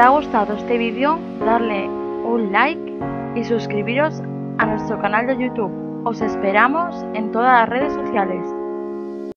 ha gustado este vídeo, darle un like y suscribiros a nuestro canal de YouTube. Os esperamos en todas las redes sociales.